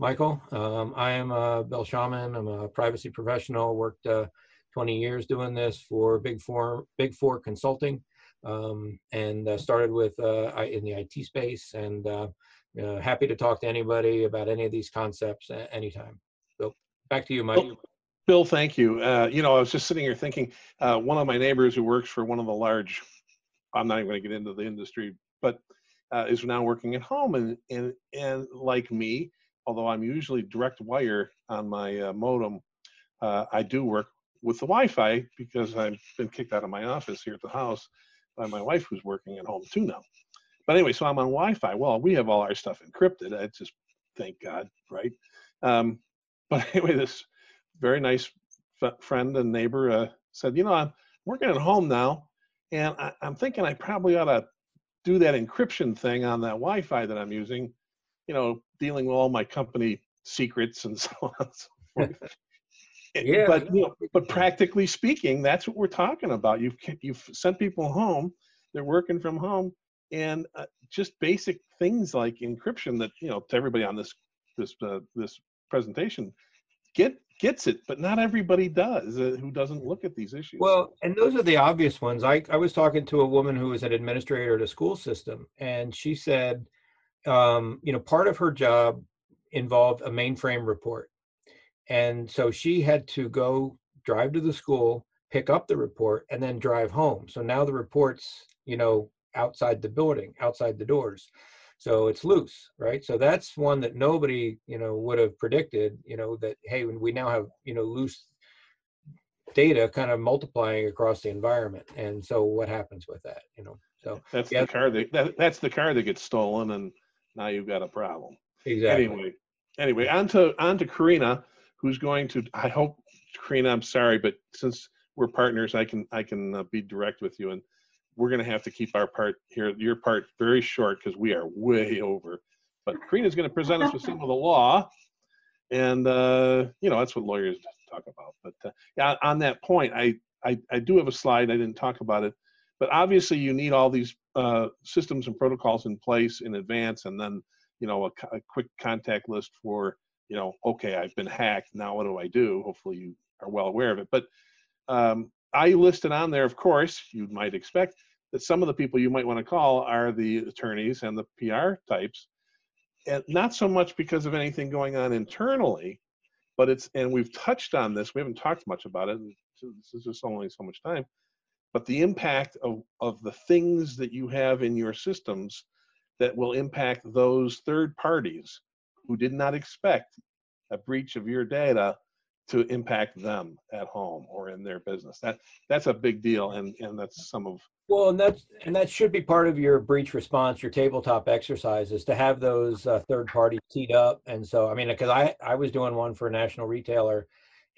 Michael. Um, I am uh, Bill Shaman. I'm a privacy professional, worked uh, twenty years doing this for Big Four, Big Four Consulting, um, and uh, started with uh, in the I T space, and uh, Uh, happy to talk to anybody about any of these concepts anytime. So back to you, Mike. Bill, thank you. Uh, you know, I was just sitting here thinking, uh, one of my neighbors who works for one of the large, I'm not even going to get into the industry, but uh, is now working at home. And, and, and like me, although I'm usually direct wire on my uh, modem, uh, I do work with the Wi-Fi because I've been kicked out of my office here at the house by my wife, who's working at home too now. But anyway, so I'm on Wi-Fi. Well, we have all our stuff encrypted. I just, thank God, right? Um, but anyway, this very nice f friend and neighbor uh, said, you know, I'm working at home now, and I I'm thinking I probably ought to do that encryption thing on that Wi-Fi that I'm using, you know, dealing with all my company secrets and so on and so forth. Yeah. But, you know, but practically speaking, that's what we're talking about. You've, you've sent people home, they're working from home, and uh, just basic things like encryption that, you know, to everybody on this, this, uh, this presentation get, gets it, but not everybody does uh, who doesn't look at these issues. Well, and those are the obvious ones. I, I was talking to a woman who was an administrator at a school system, and she said, um, you know, part of her job involved a mainframe report. And so she had to go drive to the school, pick up the report, and then drive home. So now the report's, you know, outside the building, outside the doors. So it's loose, right? So that's one that nobody, you know, would have predicted, you know, that, hey, we now have, you know, loose data kind of multiplying across the environment. And so what happens with that, you know? So that's, yeah, the car that, that, that's the car that gets stolen, and now you've got a problem. Exactly. Anyway, anyway, on to, on to Karina. Who's going to? I hope, Karina. I'm sorry, but since we're partners, I can I can uh, be direct with you, and we're going to have to keep our part here, your part, very short because we are way over. But Karina's going to present us with some of the law, and uh, you know that's what lawyers talk about. But uh, yeah, on that point, I, I I do have a slide. I didn't talk about it, but obviously you need all these uh, systems and protocols in place in advance, and then you know a, a quick contact list for. You know, okay, I've been hacked. Now what do I do? Hopefully you are well aware of it. But um, I listed on there, of course, you might expect that some of the people you might want to call are the attorneys and the P R types. And not so much because of anything going on internally, but it's, and we've touched on this, we haven't talked much about it, and this is just only so much time, but the impact of, of the things that you have in your systems that will impact those third parties who did not expect a breach of your data to impact them at home or in their business. That that's a big deal, and and that's some of well, and that's and that should be part of your breach response, your tabletop exercise, is to have those uh, third parties teed up. And so, I mean, because I I was doing one for a national retailer,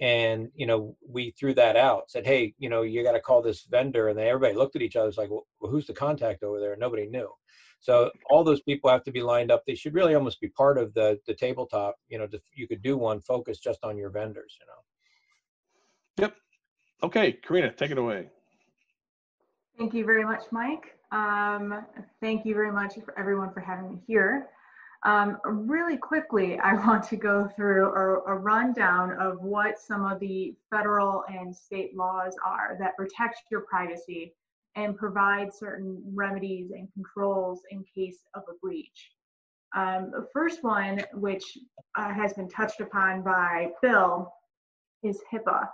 and you know we threw that out, said, hey, you know, you got to call this vendor, and then everybody looked at each other, it's like, well, who's the contact over there? And nobody knew. So all those people have to be lined up. They should really almost be part of the, the tabletop. You know, you could do one focused just on your vendors, you know. Yep. Okay, Karina, take it away. Thank you very much, Mike. Um, thank you very much for everyone for having me here. Um, really quickly, I want to go through a, a rundown of what some of the federal and state laws are that protect your privacy and provide certain remedies and controls in case of a breach. Um, the first one, which uh, has been touched upon by Bill, is HIPAA.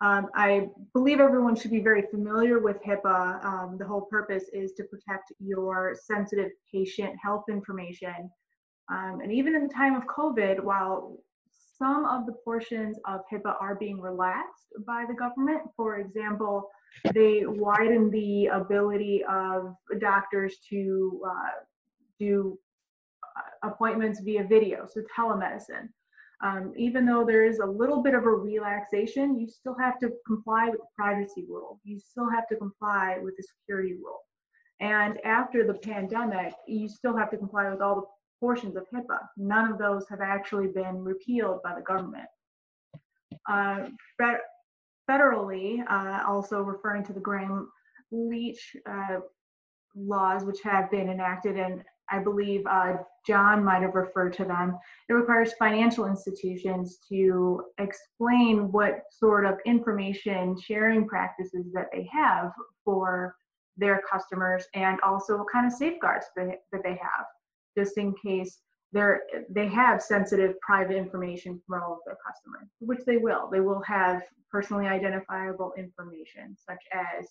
Um, I believe everyone should be very familiar with HIPAA. Um, the whole purpose is to protect your sensitive patient health information. Um, and even in the time of COVID, while some of the portions of HIPAA are being relaxed by the government, for example, they widen the ability of doctors to uh, do appointments via video, so telemedicine. Um, even though there is a little bit of a relaxation, you still have to comply with the privacy rule. You still have to comply with the security rule. And after the pandemic, you still have to comply with all the portions of HIPAA. None of those have actually been repealed by the government. Uh, but federally, uh, also referring to the Gramm-Leach uh, laws, which have been enacted, and I believe uh, John might have referred to them. It requires financial institutions to explain what sort of information sharing practices that they have for their customers, and also what kind of safeguards that, that they have, just in case they're, they have sensitive private information from all of their customers, which they will. They will have personally identifiable information such as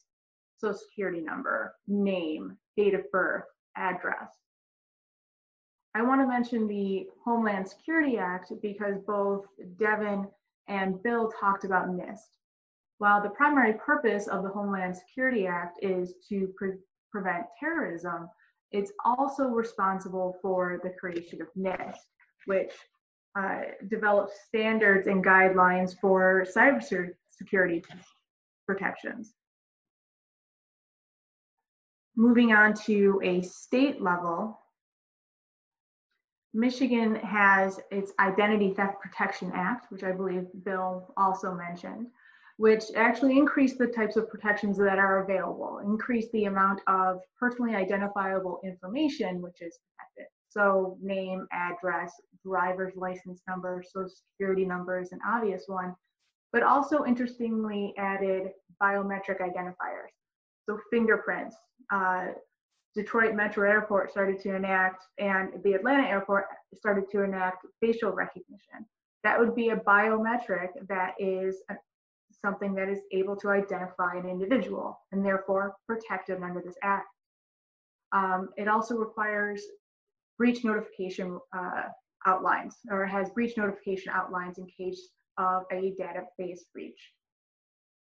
social security number, name, date of birth, address. I want to mention the Homeland Security Act because both Devin and Bill talked about NIST. While the primary purpose of the Homeland Security Act is to pre prevent terrorism, it's also responsible for the creation of NIST, which uh, develops standards and guidelines for cybersecurity protections. Moving on to a state level, Michigan has its Identity Theft Protection Act, which I believe Bill also mentioned, which actually increased the types of protections that are available, increased the amount of personally identifiable information which is protected. So name, address, driver's license number, social security number is an obvious one, but also interestingly added biometric identifiers. So fingerprints, uh, Detroit Metro Airport started to enact, and the Atlanta Airport started to enact facial recognition. That would be a biometric that is a something that is able to identify an individual and therefore protected under this act. Um, it also requires breach notification uh, outlines, or has breach notification outlines in case of a database breach.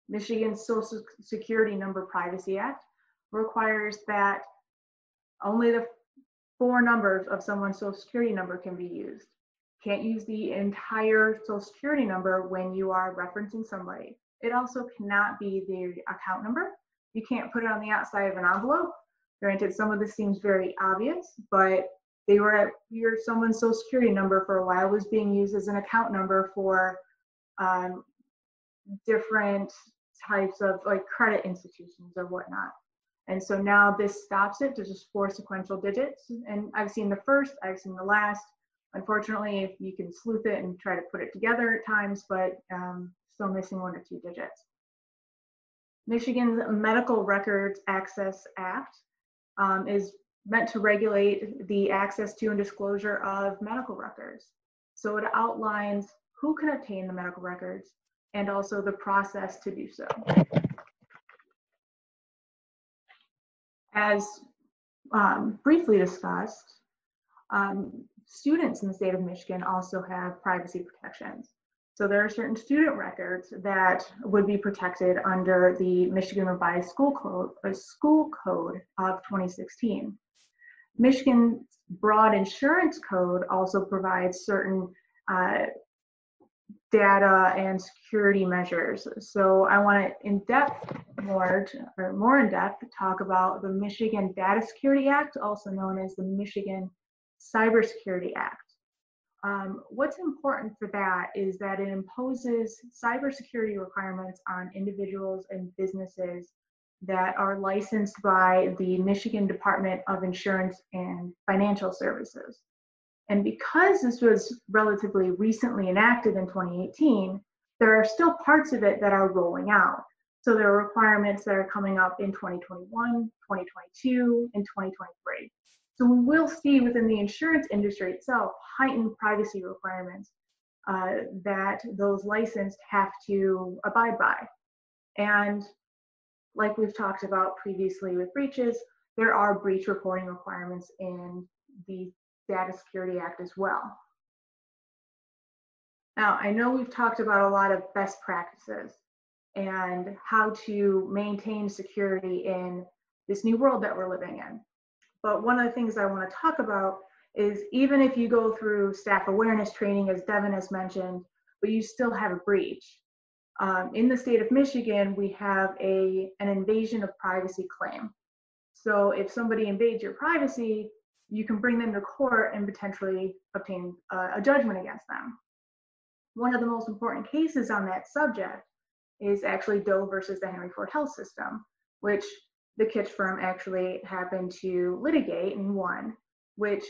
Michigan's Social Security Number Privacy Act requires that only the four numbers of someone's social security number can be used. Can't use the entire social security number when you are referencing somebody. It also cannot be the account number. You can't put it on the outside of an envelope. Granted, some of this seems very obvious, but they were at your, someone's social security number for a while was being used as an account number for um, different types of like credit institutions or whatnot. And so now this stops it to just four sequential digits. And I've seen the first, I've seen the last. Unfortunately, if you can sleuth it and try to put it together at times, but um, still missing one or two digits. Michigan's Medical Records Access Act um, is meant to regulate the access to and disclosure of medical records. So it outlines who can obtain the medical records and also the process to do so. As um, briefly discussed, um, students in the state of Michigan also have privacy protections. So there are certain student records that would be protected under the Michigan Revised School Code, uh, School Code of twenty sixteen. Michigan's broad insurance code also provides certain uh, data and security measures. So I want to in depth more, or more in depth, talk about the Michigan Data Security Act, also known as the Michigan Cybersecurity Act. Um, what's important for that is that it imposes cybersecurity requirements on individuals and businesses that are licensed by the Michigan Department of Insurance and Financial Services. And because this was relatively recently enacted in twenty eighteen, there are still parts of it that are rolling out. So there are requirements that are coming up in twenty twenty-one, twenty twenty-two, and twenty twenty-three. So we will see within the insurance industry itself heightened privacy requirements uh, that those licensed have to abide by. And like we've talked about previously with breaches, there are breach reporting requirements in the Data Security Act as well. Now, I know we've talked about a lot of best practices and how to maintain security in this new world that we're living in. But one of the things I want to talk about is even if you go through staff awareness training, as Devin has mentioned, but you still have a breach. Um, in the state of Michigan, we have a, an invasion of privacy claim. So if somebody invades your privacy, you can bring them to court and potentially obtain a, a judgment against them. One of the most important cases on that subject is actually Doe versus the Henry Ford Health System, which the Kitch firm actually happened to litigate and won, which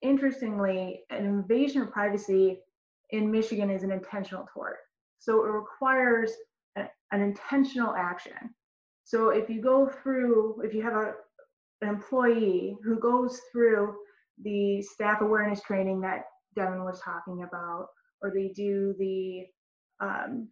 interestingly, an invasion of privacy in Michigan is an intentional tort. So it requires a, an intentional action. So if you go through, if you have a, an employee who goes through the staff awareness training that Devin was talking about, or they do the um,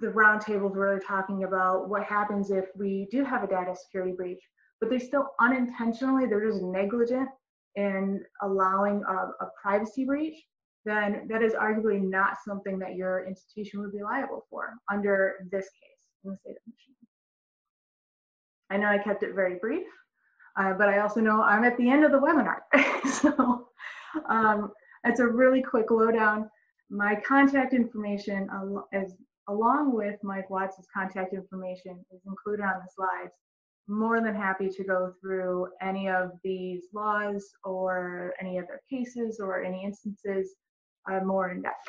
the roundtables where they're talking about what happens if we do have a data security breach, but they still unintentionally, they're just negligent in allowing a, a privacy breach, then that is arguably not something that your institution would be liable for under this case in the state of Michigan. I know I kept it very brief, uh, but I also know I'm at the end of the webinar. So um, it's a really quick lowdown. My contact information al as, along with Mike Watza's contact information is included on the slides. More than happy to go through any of these laws or any other cases or any instances uh, more in depth.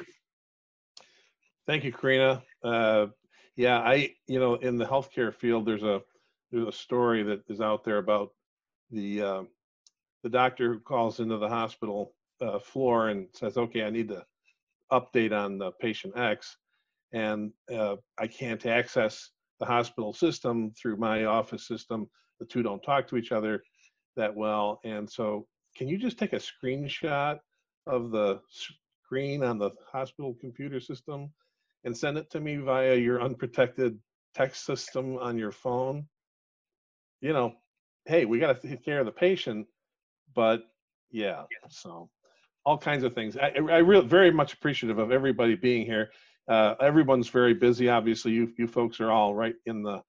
Thank you, Karina. Uh, yeah, I, you know, in the healthcare field, there's a there's a story that is out there about the uh, the doctor who calls into the hospital uh, floor and says, "Okay, I need to update on the patient X, and uh, I can't access the hospital system through my office system. The two don't talk to each other that well. And so can you just take a screenshot of the screen on the hospital computer system and send it to me via your unprotected text system on your phone? You know, hey, we got to take care of the patient." But yeah, so all kinds of things. I, I really very much appreciative of everybody being here. Uh, everyone's very busy. Obviously, you you folks are all right in the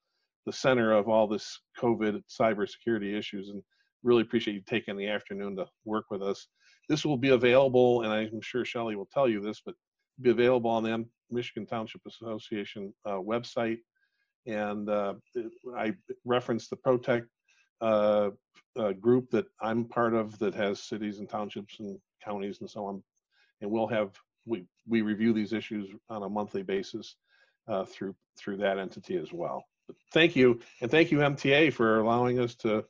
the center of all this COVID cybersecurity issues, and really appreciate you taking the afternoon to work with us. This will be available, and I'm sure Shelley will tell you this, but be available on the Michigan Township Association uh, website. And uh, I referenced the Protect uh, uh, group that I'm part of that has cities and townships and counties and so on, and we'll have. We, we review these issues on a monthly basis uh, through through that entity as well. But thank you, and thank you M T A for allowing us to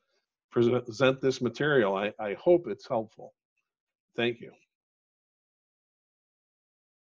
present this material. I, I hope it's helpful. Thank you.